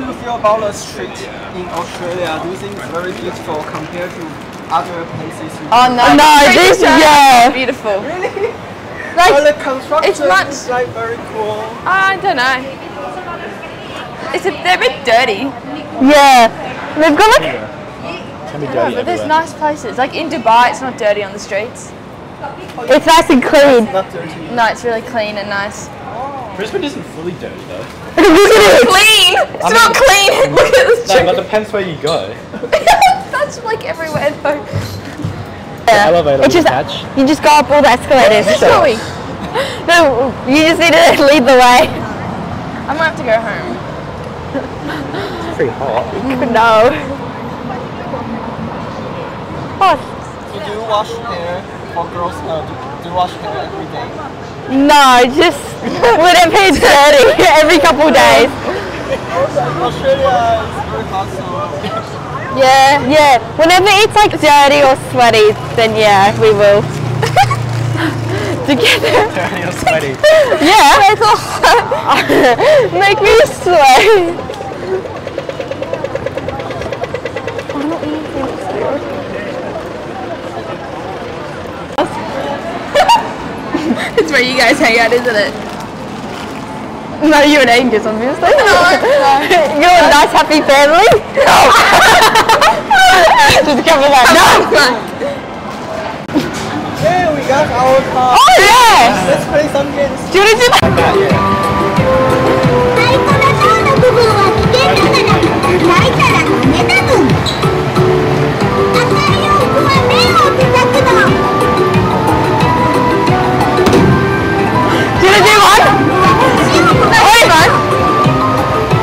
do you feel about the street in Australia? Do you think it's very beautiful compared to other places? Oh no, this is beautiful. Really? Like, so the construction is like very cool. I don't know. It's a, they're a bit dirty. Yeah, they've got like... Yeah. Can be dirty, but there's nice places. Like in Dubai, it's not dirty on the streets. It's nice and clean. It's not dirty. No, it's really clean and nice. Brisbane isn't fully dirty though. It's clean! It's not clean! Look at this street. No, but it depends where you go. That's like everywhere though. Yeah. The elevator will catch. You just go up all the escalators. No, you just need to lead the way. I'm gonna have to go home. It's pretty hot. No. So do you wash hair for girls? Do you wash hair every day? No, just when it pays dirty every couple of days. Australia is very hot, so... Yeah. Whenever it's like dirty or sweaty, then yeah, we will. Together. Dirty or sweaty? Yeah. It's all hot. Make me sweat. I'm not eating. It's where you guys hang out, isn't it? No, you and Angus, obviously. You're a nice, happy family. No. Just cover that. No. Yeah, we got our car. Oh yeah. Let's play some games. Do you want to do that?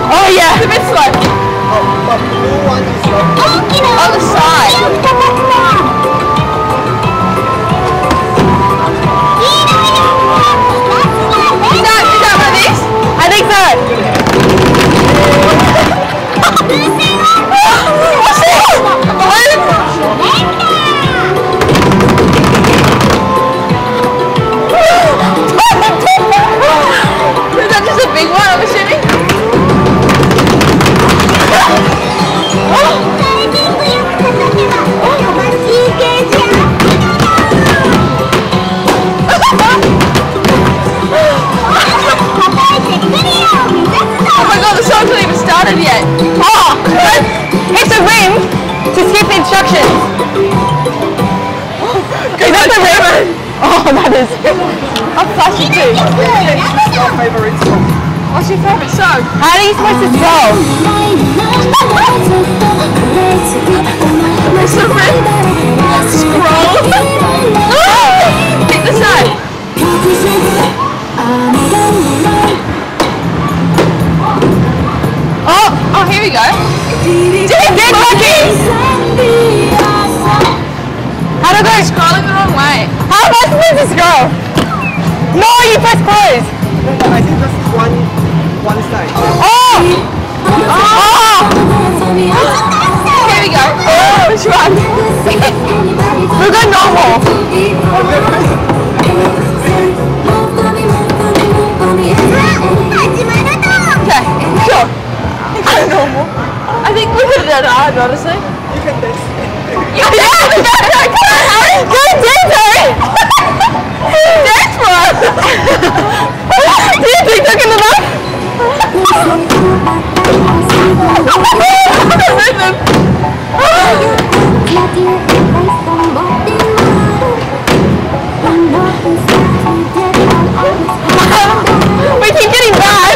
Oh yeah, it's a bit slow. Oh, but the blue one is slow. On the side. Is that one of these? I think so. What's this? Is that just a big one, I'm assuming? Yet. Oh, it's a ring to skip instructions. Is that the ring? Oh, that is. I'm flashy too. What's your favourite song? What's your favourite song? How are you supposed to tell? There's a ring. Scroll. Pick the side. Oh, here we go. Get lucky! How do I go? I'm scrolling the wrong way. How am I supposed to scroll? No, you press close. I think that's one side. Oh! Here we go. Oh, which one? We'll go normal. Okay, sure. Normal. I think we could have done hard, honestly. You can do it. Go dance, Harry! Dance for us! Do you think they're gonna laugh? We keep getting bad!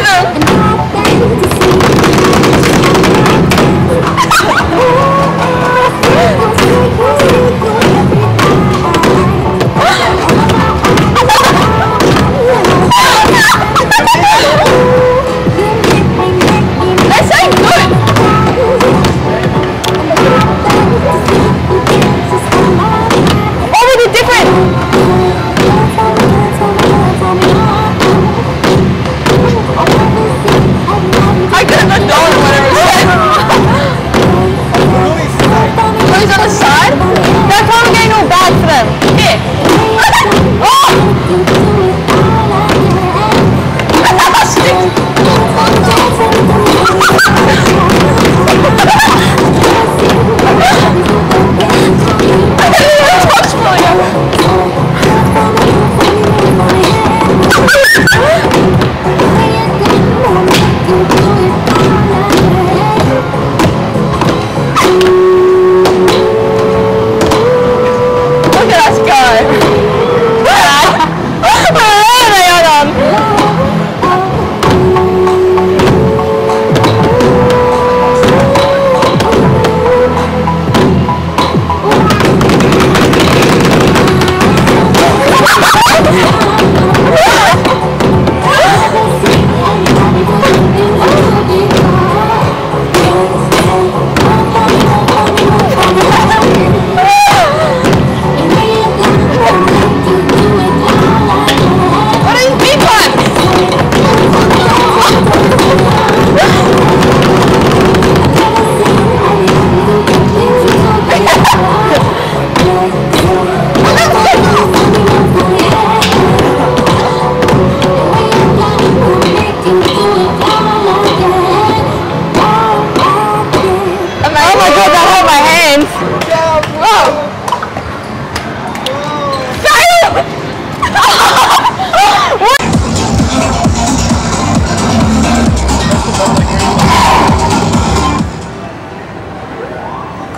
That's so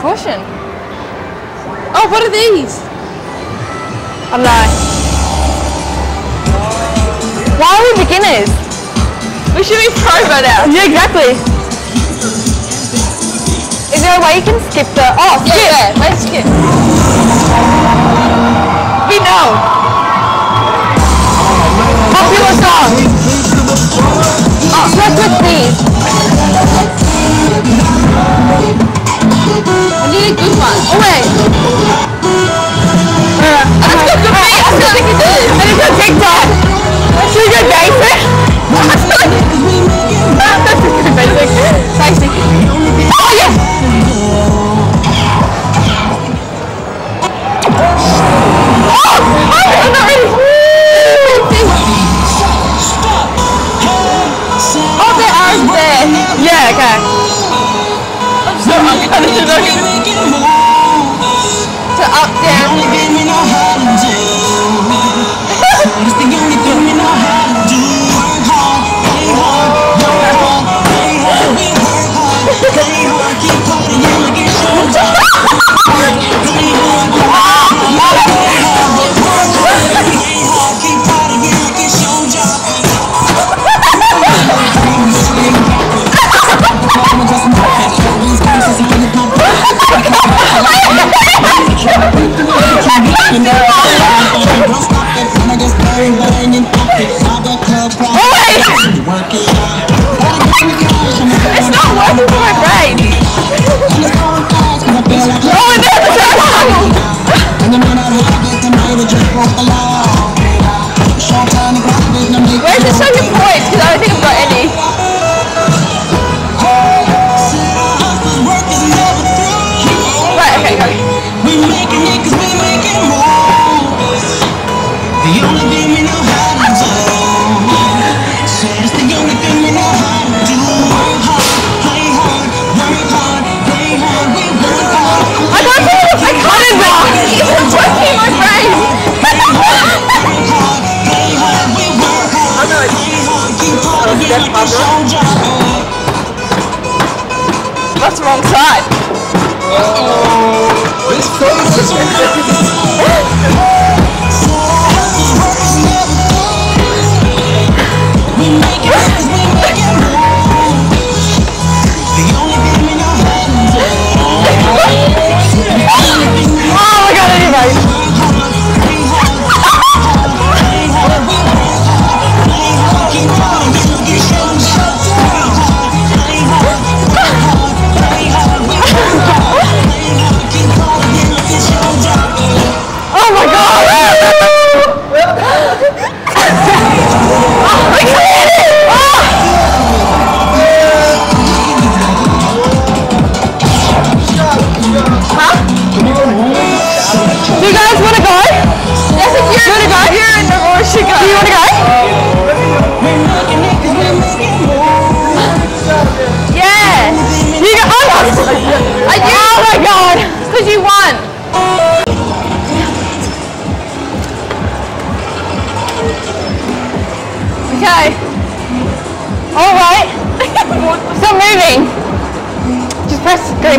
cushion. Oh, what are these? I lie. Why are we beginners? We should be pro by now. Yeah, exactly. Is there a way you can skip the... Oh, skip! Yeah, let's skip. We know. Popular song. Oh, let's look these. I need a good one. Oh wait. That's not good for me. That's not good for me. I need to go TikTok. Should we go basic? That's not good. That's not good basic. Basic. Oh yes! Oh! I'm not ready. Oh, they are there. Yeah, okay. To up, down. That's the wrong side. Oh, this place is green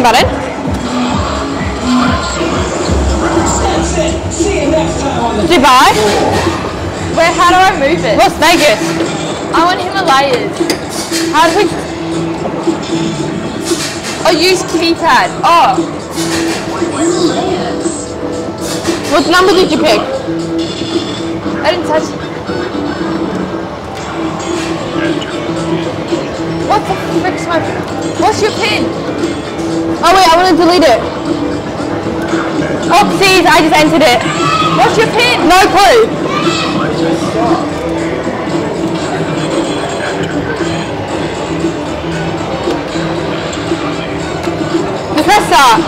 button. Dubai? Where, how do I move it? Las Vegas. I want Himalayas. How do we... Oh, use keypad. Oh. What number did you pick? I didn't touch it. What the frick is my... What's your pin? Oh wait, I want to delete it. Oopsies, I just entered it. What's your pin? No clue. Professor.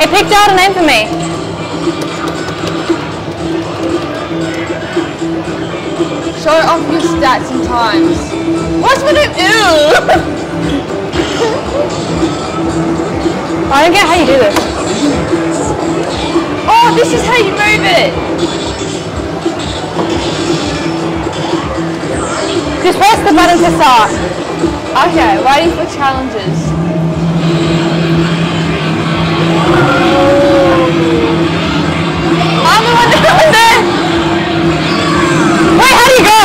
It picked out a name for me. Show off your stats and times. What's with it? Ew! I don't get how you do this. Oh, this is how you move it! Just press the button to start. Okay, ready for challenges. I'm the one that was there! Wait, how do you go?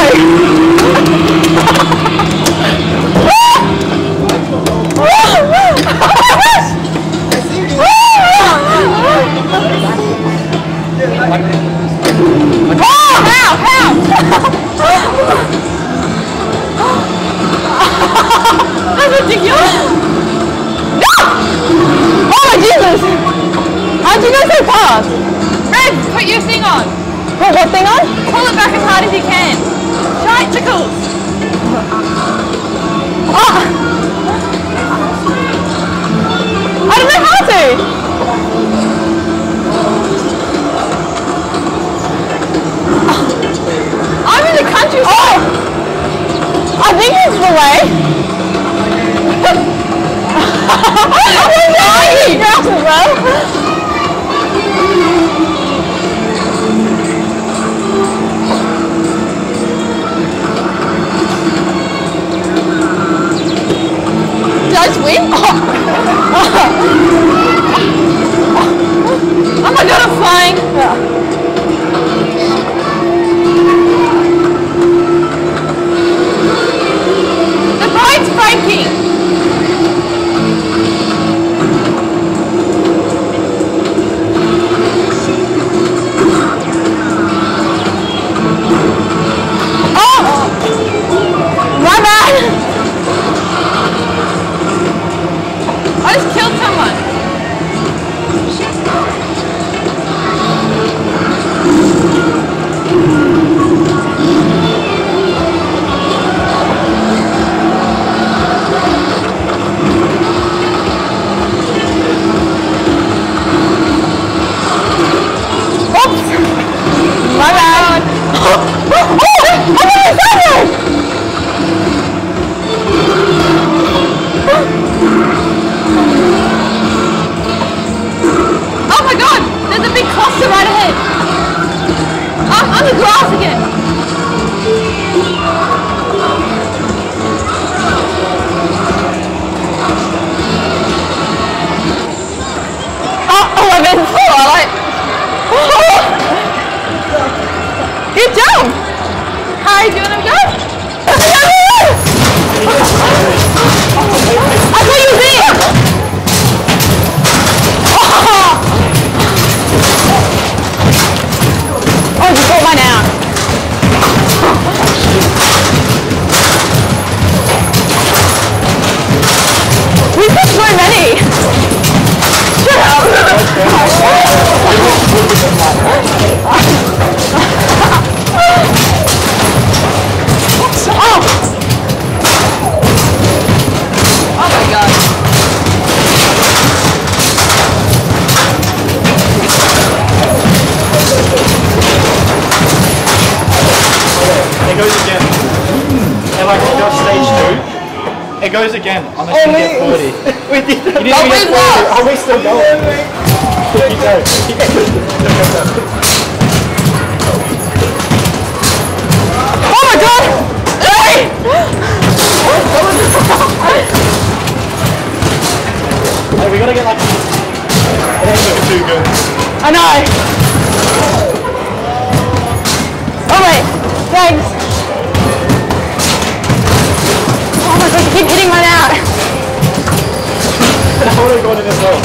That's ridiculous! No! Oh my Jesus! How'd you go so fast? Red, put your thing on! Put what thing on? Pull it back as hard as you can! Try it, tickles! Oh! I don't know how to! Oh. I'm in the countryside! Oh! I think it's the way! It goes again, unless you get 40. We did that. Are we still going? Oh my god! Hey! Hey, we gotta get like... I don't feel too good. I know! Alright, thanks. I keep hitting one out. I want to go into this hole.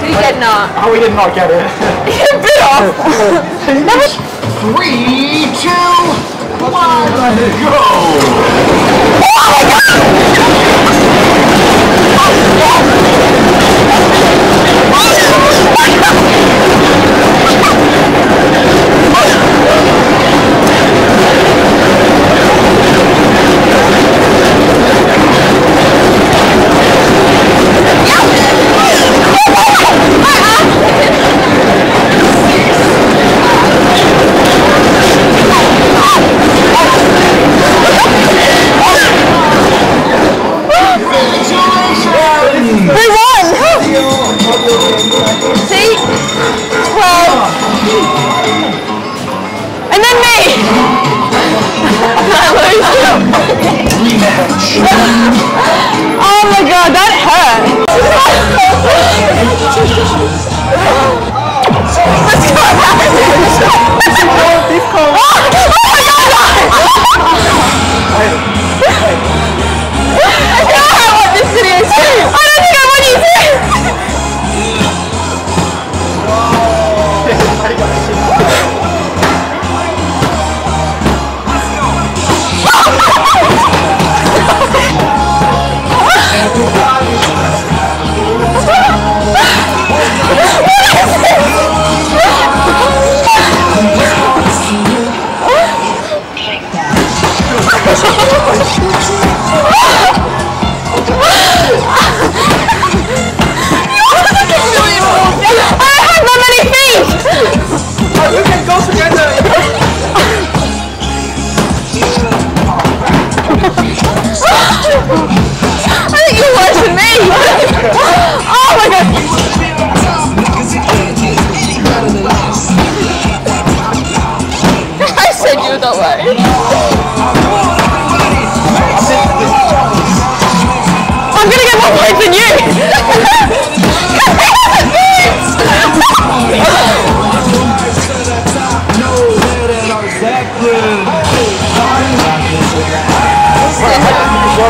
Did you get not? Oh, we did not get it. You bit off. 3, 2, 1, go. Oh my god! Oh, yeah. We won! I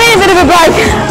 need a bit of a break.